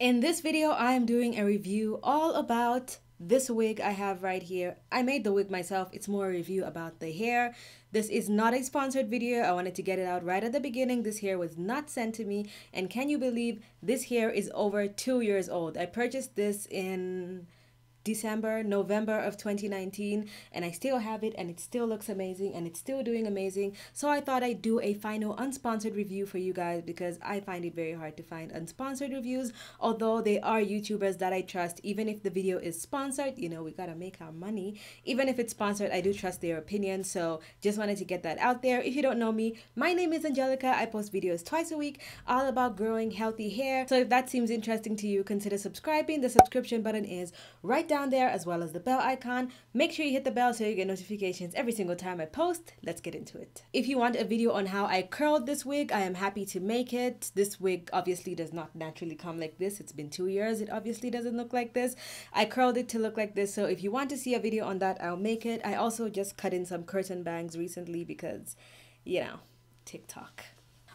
In this video, I am doing a review all about this wig I have right here. I made the wig myself. It's more a review about the hair. This is not a sponsored video. I wanted to get it out right at the beginning. This hair was not sent to me. And can you believe this hair is over 2 years old? I purchased this in November of 2019, and I still have it, and it still looks amazing, and it's still doing amazing. So I thought I'd do a final unsponsored review for you guys, because I find it very hard to find unsponsored reviews, although they are YouTubers that I trust. Even if the video is sponsored, you know, we gotta make our money. Even if it's sponsored, I do trust their opinion. So just wanted to get that out there. If you don't know me, my name is Angelica. I post videos twice a week all about growing healthy hair. So if that seems interesting to you, consider subscribing. The subscription button is right down there, as well as the bell icon. Make sure you hit the bell so you get notifications every single time I post. Let's get into it. If you want a video on how I curled this wig, I am happy to make it. This wig obviously does not naturally come like this. It's been 2 years. It obviously doesn't look like this. I curled it to look like this, so if you want to see a video on that, I'll make it. I also just cut in some curtain bangs recently because, you know, TikTok.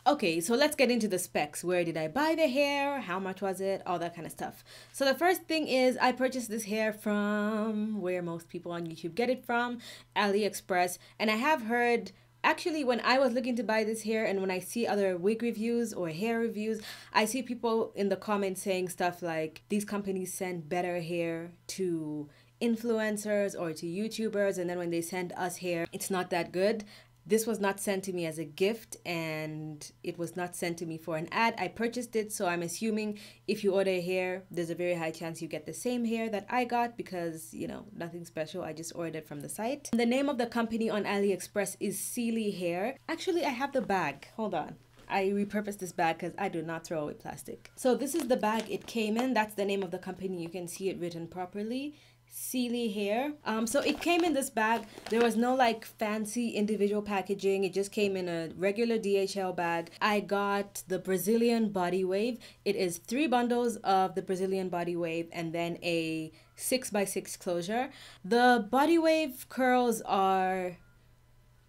Okay, so let's get into the specs. Where did I buy the hair? How much was it? All that kind of stuff. So the first thing is I purchased this hair from where most people on YouTube get it from, AliExpress. And I have heard, actually, when I was looking to buy this hair and when I see other wig reviews or hair reviews, I see people in the comments saying stuff like, these companies send better hair to influencers or to YouTubers, and then when they send us hair, it's not that good. This was not sent to me as a gift, and it was not sent to me for an ad. I purchased it, so I'm assuming if you order hair, there's a very high chance you get the same hair that I got because, you know, nothing special. I just ordered from the site. The name of the company on AliExpress is Sealy Hair. Actually, I have the bag. Hold on. I repurposed this bag because I do not throw away plastic. So this is the bag it came in. That's the name of the company. You can see it written properly. Sealy Hair. So it came in this bag. There was no like fancy individual packaging. It just came in a regular DHL bag. I got the Brazilian Body Wave. It is 3 bundles of the Brazilian Body Wave and then a 6x6 closure. The Body Wave curls are,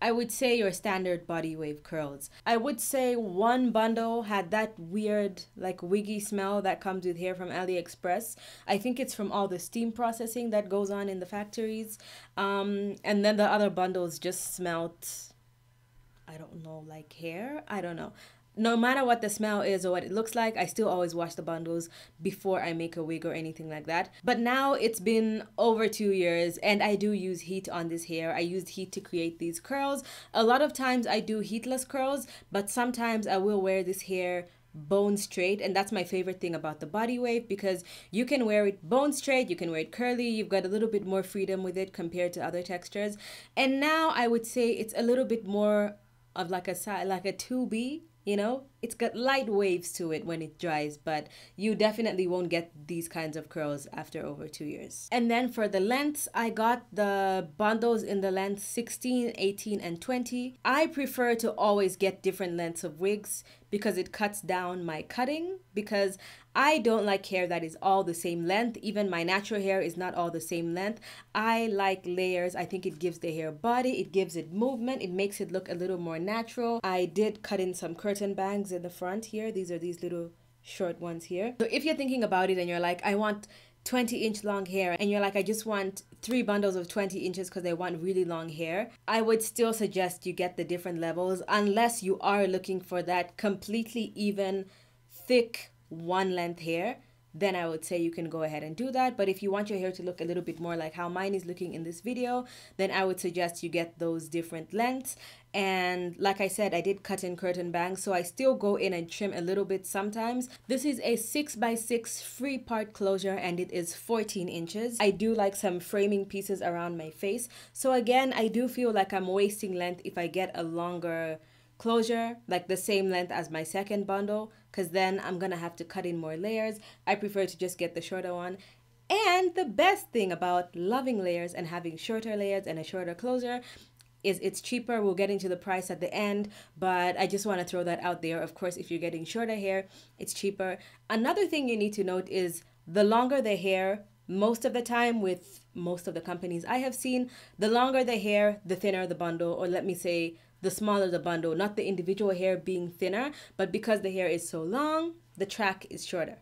I would say, your standard body wave curls. I would say one bundle had that weird like wiggy smell that comes with hair from AliExpress. I think it's from all the steam processing that goes on in the factories. And then the other bundles just smelled, I don't know, like hair? I don't know. No matter what the smell is or what it looks like, I still always wash the bundles before I make a wig or anything like that. But now it's been over 2 years, and I do use heat on this hair. I used heat to create these curls. A lot of times I do heatless curls, but sometimes I will wear this hair bone straight, and that's my favorite thing about the Body Wave, because you can wear it bone straight, you can wear it curly, you've got a little bit more freedom with it compared to other textures. And now I would say it's a little bit more of like a 2B. You know, it's got light waves to it when it dries, but you definitely won't get these kinds of curls after over 2 years. And then for the lengths, I got the bundles in the length 16, 18, and 20. I prefer to always get different lengths of wigs because it cuts down my cutting, because I don't like hair that is all the same length. Even my natural hair is not all the same length. I like layers. I think it gives the hair body, it gives it movement, it makes it look a little more natural. I did cut in some curtain bangs in the front here. These are these little short ones here. So if you're thinking about it and you're like, I want 20-inch long hair, and you're like, I just want 3 bundles of 20 inches because I want really long hair, I would still suggest you get the different levels unless you are looking for that completely even, thick, one-length hair. Then I would say you can go ahead and do that. But if you want your hair to look a little bit more like how mine is looking in this video, then I would suggest you get those different lengths. And like I said, I did cut in curtain bangs, so I still go in and trim a little bit sometimes. This is a 6x6 free part closure, and it is 14 inches. I do like some framing pieces around my face. So again, I do feel like I'm wasting length if I get a longer closure, like the same length as my second bundle, because then I'm gonna have to cut in more layers. I prefer to just get the shorter one. And the best thing about loving layers and having shorter layers and a shorter closure is it's cheaper. We'll get into the price at the end, but I just want to throw that out there. Of course, if you're getting shorter hair, it's cheaper. Another thing you need to note is the longer the hair, most of the time with most of the companies I have seen, the longer the hair, the thinner the bundle, or let me say, the smaller the bundle. Not the individual hair being thinner, but because the hair is so long, the track is shorter.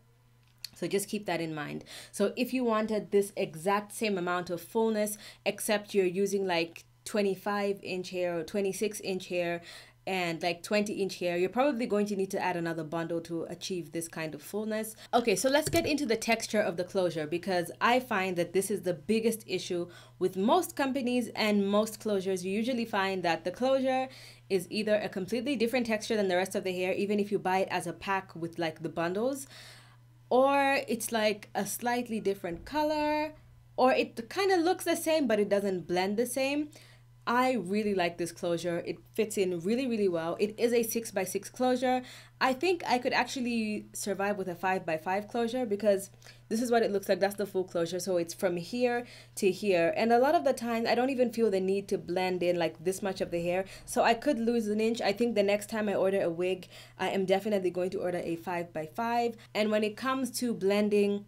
So just keep that in mind. So if you wanted this exact same amount of fullness, except you're using like 25 inch hair or 26 inch hair and like 20 inch hair, you're probably going to need to add another bundle to achieve this kind of fullness. Okay, so let's get into the texture of the closure, because I find that this is the biggest issue with most companies and most closures. You usually find that the closure is either a completely different texture than the rest of the hair, even if you buy it as a pack with like the bundles, or it's like a slightly different color, or it kind of looks the same but it doesn't blend the same. I really like this closure. It fits in really, really well. It is a 6x6 closure. I think I could actually survive with a 5x5 closure, because this is what it looks like. That's the full closure. So it's from here to here. And a lot of the time, I don't even feel the need to blend in like this much of the hair. So I could lose an inch. I think the next time I order a wig, I am definitely going to order a 5x5. And when it comes to blending,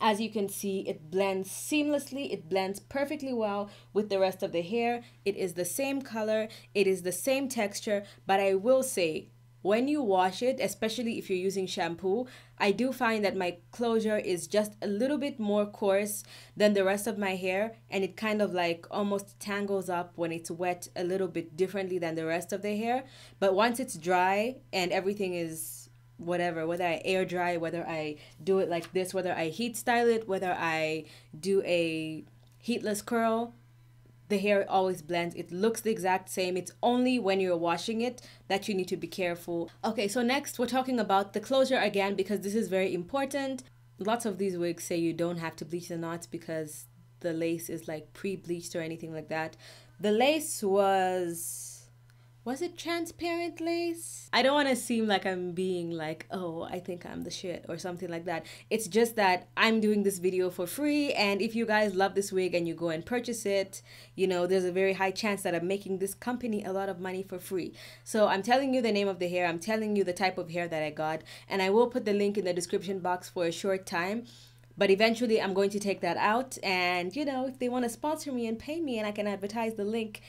as you can see, it blends seamlessly. It blends perfectly well with the rest of the hair. It is the same color. It is the same texture. But I will say, when you wash it, especially if you're using shampoo, I do find that my closure is just a little bit more coarse than the rest of my hair, and it kind of like almost tangles up when it's wet a little bit differently than the rest of the hair. But once it's dry and everything is whatever, whether I air dry, whether I do it like this, whether I heat style it, whether I do a heatless curl, the hair always blends. It looks the exact same. It's only when you're washing it that you need to be careful. Okay, so next we're talking about the closure again, because this is very important. Lots of these wigs say you don't have to bleach the knots because the lace is like pre-bleached or anything like that. The lace was it transparent lace? I don't want to seem like I'm being like, oh, I think I'm the shit or something like that. It's just that I'm doing this video for free, and if you guys love this wig and you go and purchase it, you know, there's a very high chance that I'm making this company a lot of money for free. So I'm telling you the name of the hair, I'm telling you the type of hair that I got, and I will put the link in the description box for a short time. But eventually I'm going to take that out, and you know, if they want to sponsor me and pay me and I can advertise the link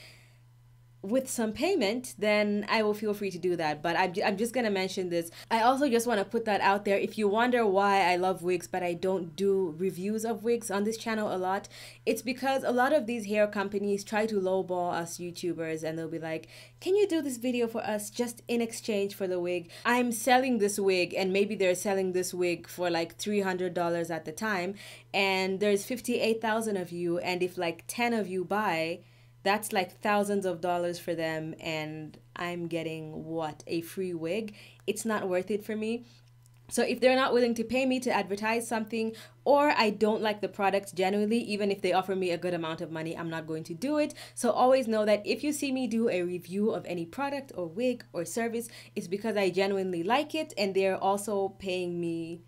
with some payment, then I will feel free to do that. But I'm just gonna mention this. I also just want to put that out there. If you wonder why I love wigs but I don't do reviews of wigs on this channel a lot, it's because a lot of these hair companies try to lowball us YouTubers, and they'll be like, can you do this video for us just in exchange for the wig? I'm selling this wig, and maybe they're selling this wig for like $300 at the time, and there's 58,000 of you, and if like 10 of you buy, that's like thousands of dollars for them, and I'm getting what, a free wig? It's not worth it for me. So if they're not willing to pay me to advertise something, or I don't like the products generally, even if they offer me a good amount of money, I'm not going to do it. So always know that if you see me do a review of any product or wig or service, it's because I genuinely like it, and they're also paying me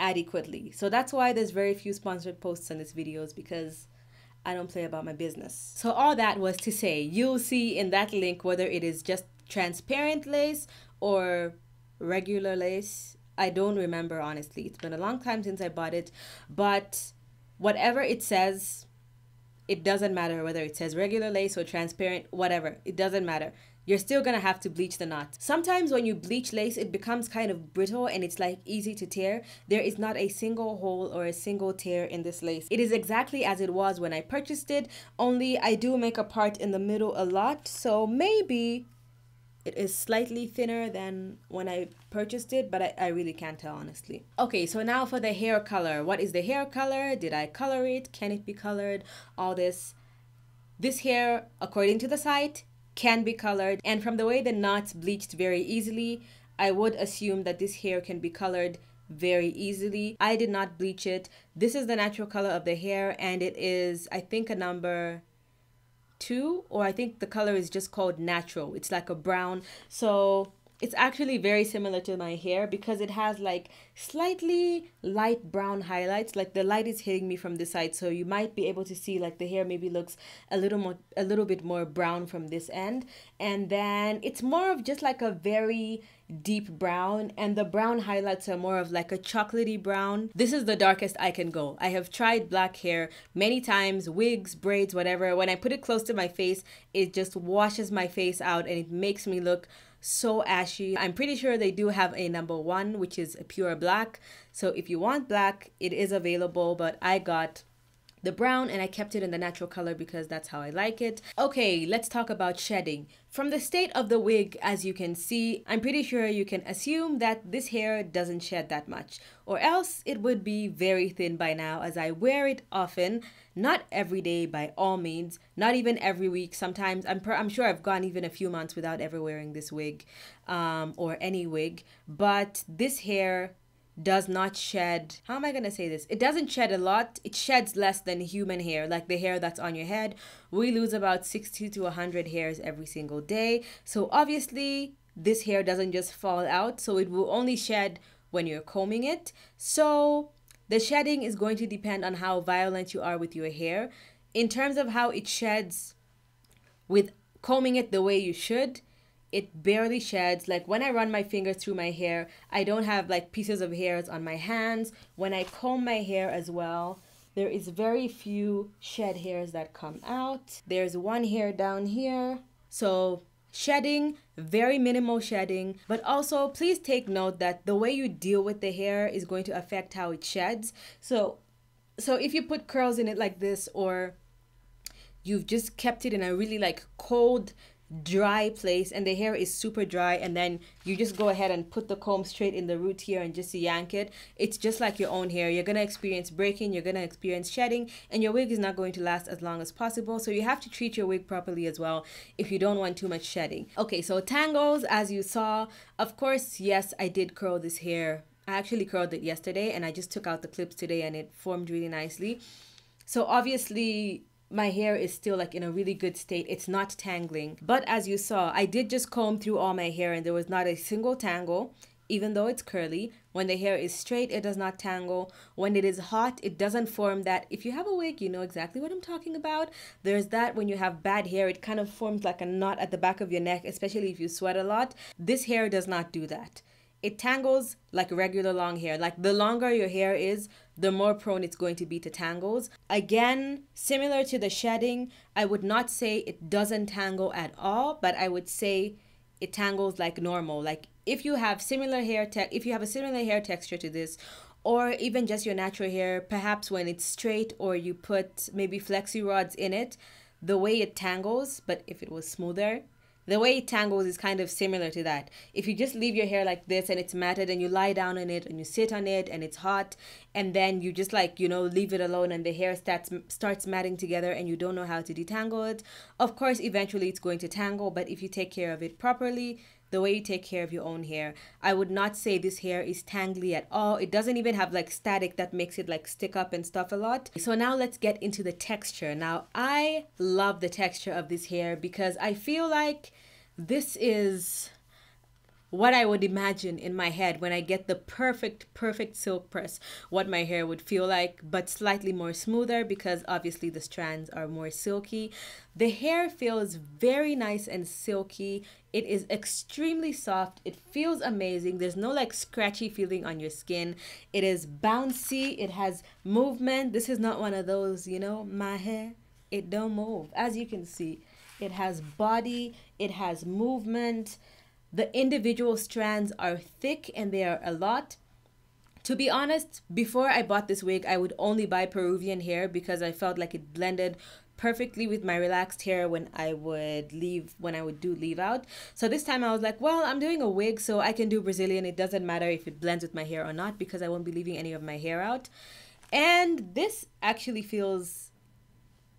adequately. So that's why there's very few sponsored posts on these videos, because I don't play about my business. So all that was to say, you'll see in that link whether it is just transparent lace or regular lace. I don't remember, honestly. It's been a long time since I bought it, but whatever it says, it doesn't matter whether it says regular lace or transparent, whatever, it doesn't matter. You're still gonna have to bleach the knot. Sometimes when you bleach lace, it becomes kind of brittle and it's like easy to tear. There is not a single hole or a single tear in this lace. It is exactly as it was when I purchased it, only I do make a part in the middle a lot, so maybe it is slightly thinner than when I purchased it, but I really can't tell, honestly. Okay, so now for the hair color. What is the hair color? Did I color it? Can it be colored? All this. This hair, according to the site, can be colored, and from the way the knots bleached very easily, I would assume that this hair can be colored very easily. I did not bleach it. This is the natural color of the hair, and it is, I think, a number 2, or I think the color is just called natural. It's like a brown, so it's actually very similar to my hair because it has like slightly light brown highlights. Like the light is hitting me from this side, so you might be able to see like the hair maybe looks a little bit more brown from this end. And then it's more of just like a very deep brown, and the brown highlights are more of like a chocolatey brown. This is the darkest I can go. I have tried black hair many times, wigs, braids, whatever. When I put it close to my face, it just washes my face out and it makes me look so ashy. I'm pretty sure they do have a number 1, which is a pure black. So if you want black, it is available, but I got the brown and I kept it in the natural color because that's how I like it. Okay, let's talk about shedding. From the state of the wig, as you can see, I'm pretty sure you can assume that this hair doesn't shed that much, or else it would be very thin by now, as I wear it often, not every day by all means, not even every week. Sometimes I'm sure I've gone even a few months without ever wearing this wig or any wig, but this hair does not shed. How am I gonna say this? It doesn't shed a lot. It sheds less than human hair, like the hair that's on your head. We lose about 60 to 100 hairs every single day. So obviously this hair doesn't just fall out. So it will only shed when you're combing it. So the shedding is going to depend on how violent you are with your hair. In terms of how it sheds with combing it the way you should, it barely sheds. Like when I run my fingers through my hair, I don't have like pieces of hairs on my hands. When I comb my hair as well, there is very few shed hairs that come out. There's one hair down here. So shedding, very minimal shedding. But also please take note that the way you deal with the hair is going to affect how it sheds. So if you put curls in it like this, or you've just kept it in a really like cold, dry place and the hair is super dry, and then you just go ahead and put the comb straight in the root here and just yank it, it's just like your own hair. You're gonna experience breaking, you're gonna experience shedding, and your wig is not going to last as long as possible. So you have to treat your wig properly as well if you don't want too much shedding. Okay, so tangles, as you saw, of course, yes, I did curl this hair. I actually curled it yesterday and I just took out the clips today and it formed really nicely. So obviously my hair is still like in a really good state. It's not tangling. But as you saw, I did just comb through all my hair and there was not a single tangle, even though it's curly. When the hair is straight, it does not tangle. When it is hot, it doesn't form that. If you have a wig, you know exactly what I'm talking about. There's that when you have bad hair, it kind of forms like a knot at the back of your neck, especially if you sweat a lot. This hair does not do that. It tangles like regular long hair. Like the longer your hair is, the more prone it's going to be to tangles. Again, similar to the shedding, I would not say it doesn't tangle at all, but I would say it tangles like normal. Like if you have a similar hair texture to this, or even just your natural hair, perhaps when it's straight or you put maybe flexi rods in it, the way it tangles, but if it was smoother, the way it tangles is kind of similar to that. If you just leave your hair like this and it's matted and you lie down on it and you sit on it and it's hot, and then you just like, you know, leave it alone and the hair starts matting together and you don't know how to detangle it, of course, eventually it's going to tangle. But if you take care of it properly, the way you take care of your own hair, I would not say this hair is tangly at all. It doesn't even have like static that makes it like stick up and stuff a lot. So now let's get into the texture. Now I love the texture of this hair because I feel like this is what I would imagine in my head when I get the perfect silk press, what my hair would feel like, but slightly more smoother because obviously the strands are more silky. The hair feels very nice and silky. It is extremely soft. It feels amazing. There's no like scratchy feeling on your skin. It is bouncy. It has movement. This is not one of those, you know, my hair, it don't move. As you can see, it has body, it has movement. The individual strands are thick and they are a lot. To be honest, before I bought this wig, I would only buy Peruvian hair because I felt like it blended perfectly with my relaxed hair when I would do leave out. So this time I was like, well, I'm doing a wig, so I can do Brazilian. It doesn't matter if it blends with my hair or not because I won't be leaving any of my hair out. And this actually feels,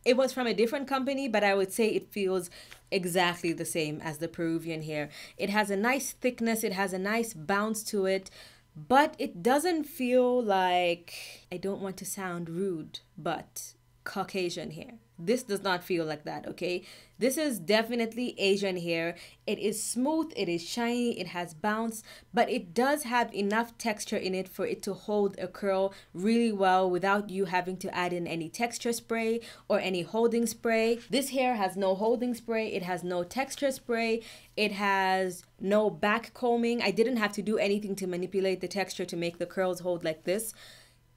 it was from a different company, but I would say it feels exactly the same as the Peruvian hair. It has a nice thickness, it has a nice bounce to it, but it doesn't feel like, I don't want to sound rude, but Caucasian hair. This does not feel like that, okay? This is definitely Asian hair. It is smooth, it is shiny, it has bounce, but it does have enough texture in it for it to hold a curl really well without you having to add in any texture spray or any holding spray. This hair has no holding spray, it has no texture spray, it has no back combing. I didn't have to do anything to manipulate the texture to make the curls hold like this.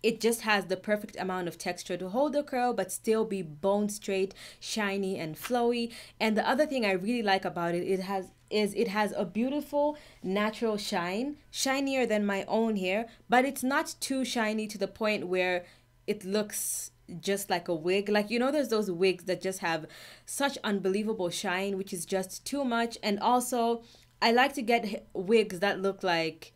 It just has the perfect amount of texture to hold the curl, but still be bone straight, shiny and flowy. And the other thing I really like about it, it has is it has a beautiful natural shine, shinier than my own hair, but it's not too shiny to the point where it looks just like a wig. Like, you know, there's those wigs that just have such unbelievable shine, which is just too much. And also, I like to get wigs that look like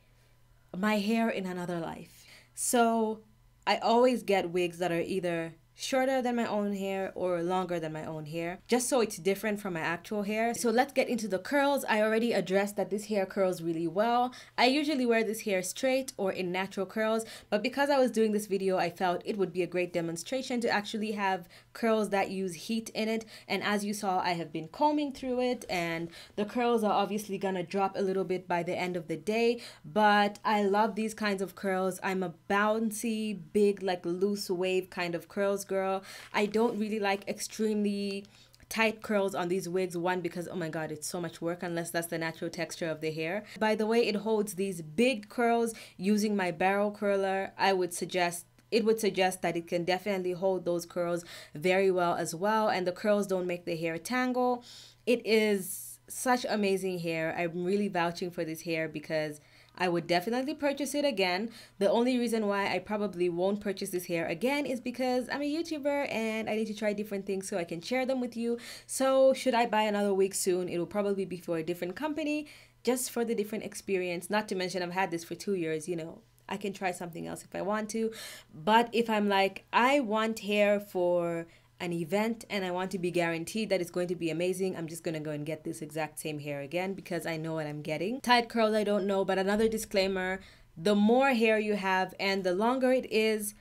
my hair in another life. So I always get wigs that are either shorter than my own hair or longer than my own hair, just so it's different from my actual hair. So let's get into the curls. I already addressed that this hair curls really well. I usually wear this hair straight or in natural curls, but because I was doing this video, I felt it would be a great demonstration to actually have curls that use heat in it. And as you saw, I have been combing through it, and the curls are obviously gonna drop a little bit by the end of the day, but I love these kinds of curls. I'm a bouncy, big, like loose wave kind of curls girl. I don't really like extremely tight curls on these wigs. One, because oh my god, it's so much work unless that's the natural texture of the hair. By the way, it holds these big curls using my barrel curler. I would suggest that it can definitely hold those curls very well as well, and the curls don't make the hair tangle. It is such amazing hair. I'm really vouching for this hair because I would definitely purchase it again. The only reason why I probably won't purchase this hair again is because I'm a YouTuber and I need to try different things so I can share them with you. So should I buy another wig soon, it will probably be for a different company, just for the different experience. Not to mention I've had this for 2 years, you know, I can try something else if I want to. But if I'm like, I want hair for an event and I want to be guaranteed that it's going to be amazing, I'm just gonna go and get this exact same hair again because I know what I'm getting. Tight curls, I don't know. But another disclaimer, the more hair you have and the longer it is,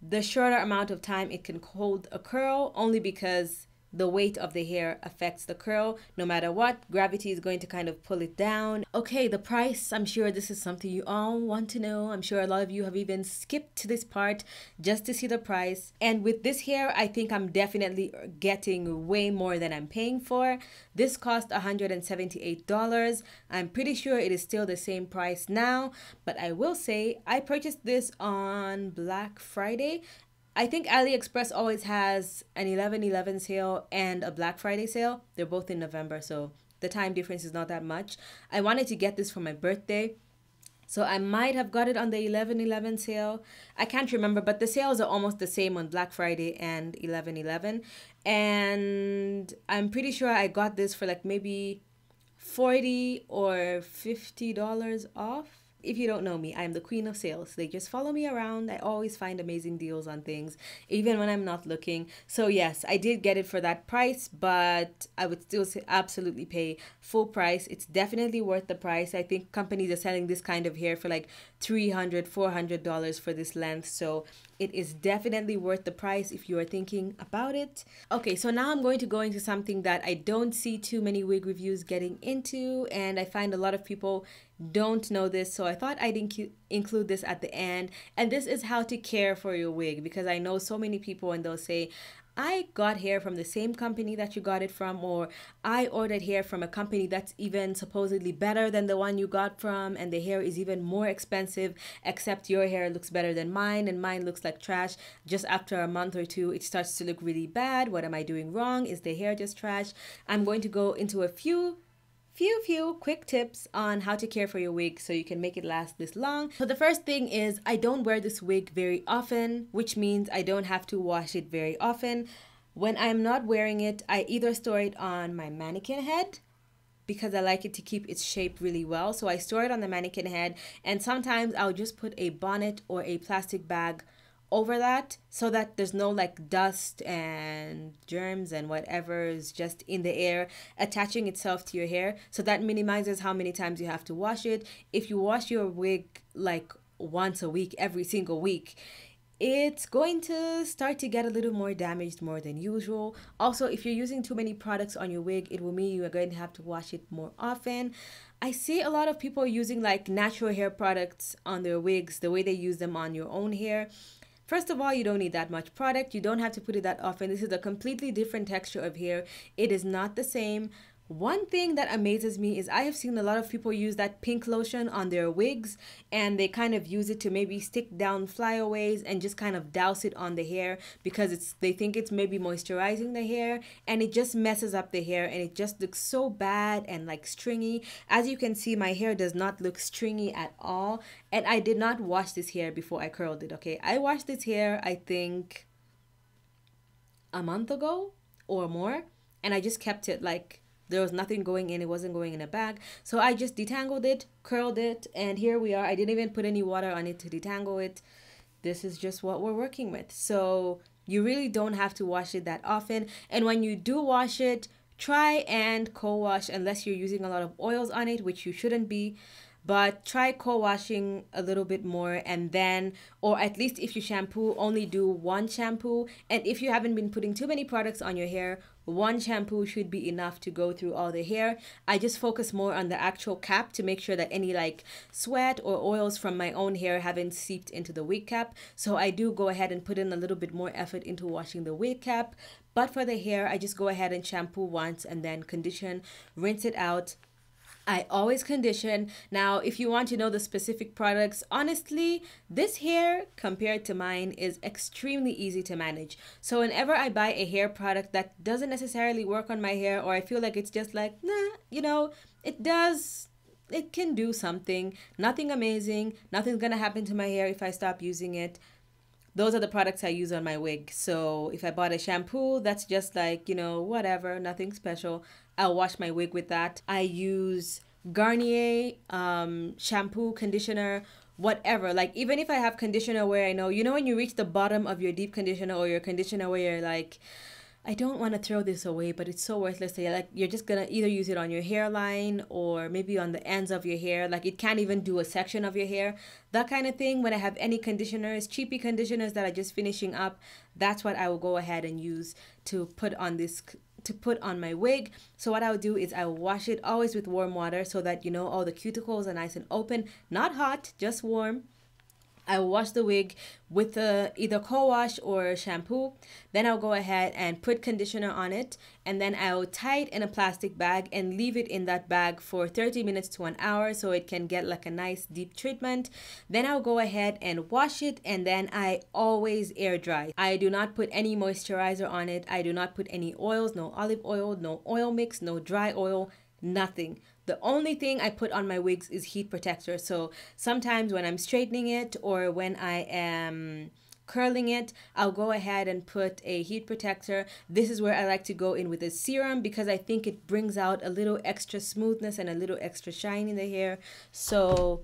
the shorter amount of time it can hold a curl, only because the weight of the hair affects the curl. No matter what, gravity is going to kind of pull it down. Okay, the price, I'm sure this is something you all want to know. I'm sure a lot of you have even skipped to this part just to see the price. And with this hair, I think I'm definitely getting way more than I'm paying for. This cost $178. I'm pretty sure it is still the same price now, but I will say I purchased this on Black Friday. I think AliExpress always has an 11/11 sale and a Black Friday sale. They're both in November, so the time difference is not that much. I wanted to get this for my birthday, so I might have got it on the 11/11 sale. I can't remember, but the sales are almost the same on Black Friday and 11/11. And I'm pretty sure I got this for like maybe $40 or $50 off. If you don't know me, I'm the queen of sales. They just follow me around. I always find amazing deals on things, even when I'm not looking. So yes, I did get it for that price, but I would still absolutely pay full price. It's definitely worth the price. I think companies are selling this kind of hair for like $300, $400 for this length. So it is definitely worth the price if you are thinking about it. Okay, so now I'm going to go into something that I don't see too many wig reviews getting into, and I find a lot of people don't know this, so I thought I'd include this at the end. And this is how to care for your wig, because I know so many people and they'll say, I got hair from the same company that you got it from, or I ordered hair from a company that's even supposedly better than the one you got from, and the hair is even more expensive, except your hair looks better than mine and mine looks like trash. Just after a month or two, it starts to look really bad. What am I doing wrong? Is the hair just trash? I'm going to go into a few quick tips on how to care for your wig so you can make it last this long. So the first thing is, I don't wear this wig very often, which means I don't have to wash it very often. When I'm not wearing it, I either store it on my mannequin head, because I like it to keep its shape really well. So I store it on the mannequin head, and sometimes I'll just put a bonnet or a plastic bag over that so that there's no like dust and germs and whatever is just in the air attaching itself to your hair. So that minimizes how many times you have to wash it. If you wash your wig like once a week, every single week, it's going to start to get a little more damaged more than usual. Also, if you're using too many products on your wig, it will mean you are going to have to wash it more often. I see a lot of people using like natural hair products on their wigs the way they use them on your own hair. First of all, you don't need that much product. You don't have to put it that often. This is a completely different texture of hair. It is not the same. One thing that amazes me is I have seen a lot of people use that pink lotion on their wigs, and they kind of use it to maybe stick down flyaways and just kind of douse it on the hair because they think it's maybe moisturizing the hair, and it just messes up the hair and it just looks so bad and like stringy. As you can see, my hair does not look stringy at all, and I did not wash this hair before I curled it, okay? I washed this hair, I think, a month ago or more, and I just kept it like... there was nothing going in, it wasn't going in a bag. So I just detangled it, curled it, and here we are. I didn't even put any water on it to detangle it. This is just what we're working with. So you really don't have to wash it that often. And when you do wash it, try and co-wash unless you're using a lot of oils on it, which you shouldn't be. But try co-washing a little bit more, and then, or at least if you shampoo, only do one shampoo. And if you haven't been putting too many products on your hair, one shampoo should be enough to go through all the hair. I just focus more on the actual cap to make sure that any like sweat or oils from my own hair haven't seeped into the wig cap. So I do go ahead and put in a little bit more effort into washing the wig cap. But for the hair, I just go ahead and shampoo once and then condition, rinse it out. I always condition. Now, if you want to know the specific products, honestly, this hair compared to mine is extremely easy to manage. So whenever I buy a hair product that doesn't necessarily work on my hair, or I feel like it's just like, nah, you know, it does, it can do something, nothing amazing, nothing's gonna happen to my hair if I stop using it. Those are the products I use on my wig. So if I bought a shampoo, that's just like, you know, whatever, nothing special. I'll wash my wig with that. I use Garnier shampoo, conditioner, whatever. Like even if I have conditioner where I know, you know when you reach the bottom of your deep conditioner or your conditioner where you're like, I don't want to throw this away, but it's so worthless. So you're just going to either use it on your hairline or maybe on the ends of your hair. Like it can't even do a section of your hair. That kind of thing. When I have any conditioners, cheapy conditioners that are just finishing up, that's what I will go ahead and use to put on this, to put on my wig. So what I'll do is I'll wash it always with warm water so that, you know, all the cuticles are nice and open. Not hot, just warm. I'll wash the wig with either co-wash or shampoo. Then I'll go ahead and put conditioner on it, and then I'll tie it in a plastic bag and leave it in that bag for 30 minutes to an hour so it can get like a nice deep treatment. Then I'll go ahead and wash it, and then I always air dry. I do not put any moisturizer on it. I do not put any oils, no olive oil, no oil mix, no dry oil, nothing. The only thing I put on my wigs is heat protector. So sometimes when I'm straightening it or when I am curling it, I'll go ahead and put a heat protector. This is where I like to go in with a serum because I think it brings out a little extra smoothness and a little extra shine in the hair. So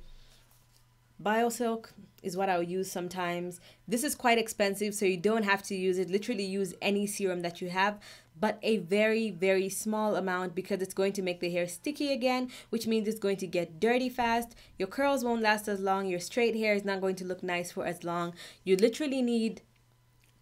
BioSilk is what I'll use sometimes. This is quite expensive, so you don't have to use it. Literally use any serum that you have, but a very, very small amount because it's going to make the hair sticky again, which means it's going to get dirty fast. Your curls won't last as long. Your straight hair is not going to look nice for as long. You literally need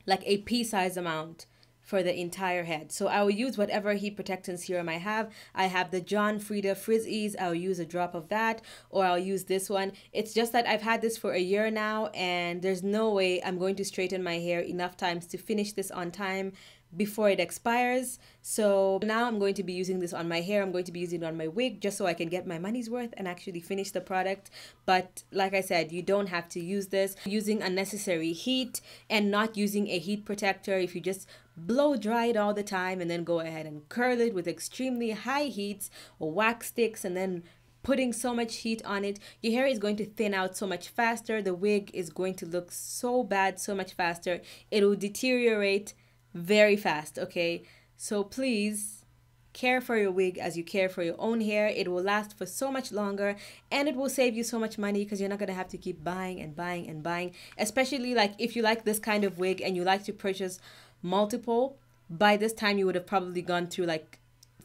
like a pea-sized amount for the entire head. So I will use whatever heat protectant serum I have. I have the John Frieda Frizz Ease. I'll use a drop of that, or I'll use this one. It's just that I've had this for a year now, and there's no way I'm going to straighten my hair enough times to finish this on time before it expires. So now I'm going to be using this on my hair. I'm going to be using it on my wig just so I can get my money's worth and actually finish the product. But like I said, you don't have to use this. Using unnecessary heat and not using a heat protector, if you just blow dry it all the time and then go ahead and curl it with extremely high heats or wax sticks and then putting so much heat on it, your hair is going to thin out so much faster. The wig is going to look so bad so much faster. It will deteriorate very fast, okay? So please care for your wig as you care for your own hair. It will last for so much longer, and it will save you so much money because you're not going to have to keep buying and buying and buying, especially like if you like this kind of wig and you like to purchase multiple. By this time you would have probably gone through like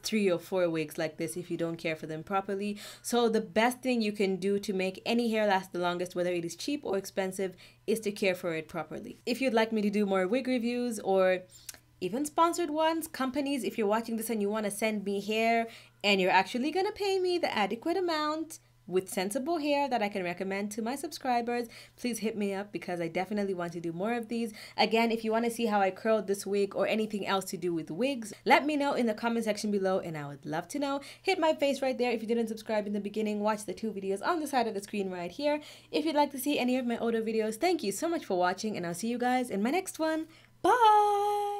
3 or 4 wigs like this if you don't care for them properly. So the best thing you can do to make any hair last the longest, whether it is cheap or expensive, is to care for it properly. If you'd like me to do more wig reviews or even sponsored ones, companies, if you're watching this and you want to send me hair and you're actually gonna pay me the adequate amount, with sensible hair that I can recommend to my subscribers. Please hit me up because I definitely want to do more of these. Again, if you want to see how I curled this wig or anything else to do with wigs, let me know in the comment section below and I would love to know. Hit my face right there if you didn't subscribe in the beginning. Watch the two videos on the side of the screen right here. If you'd like to see any of my older videos, thank you so much for watching and I'll see you guys in my next one. Bye!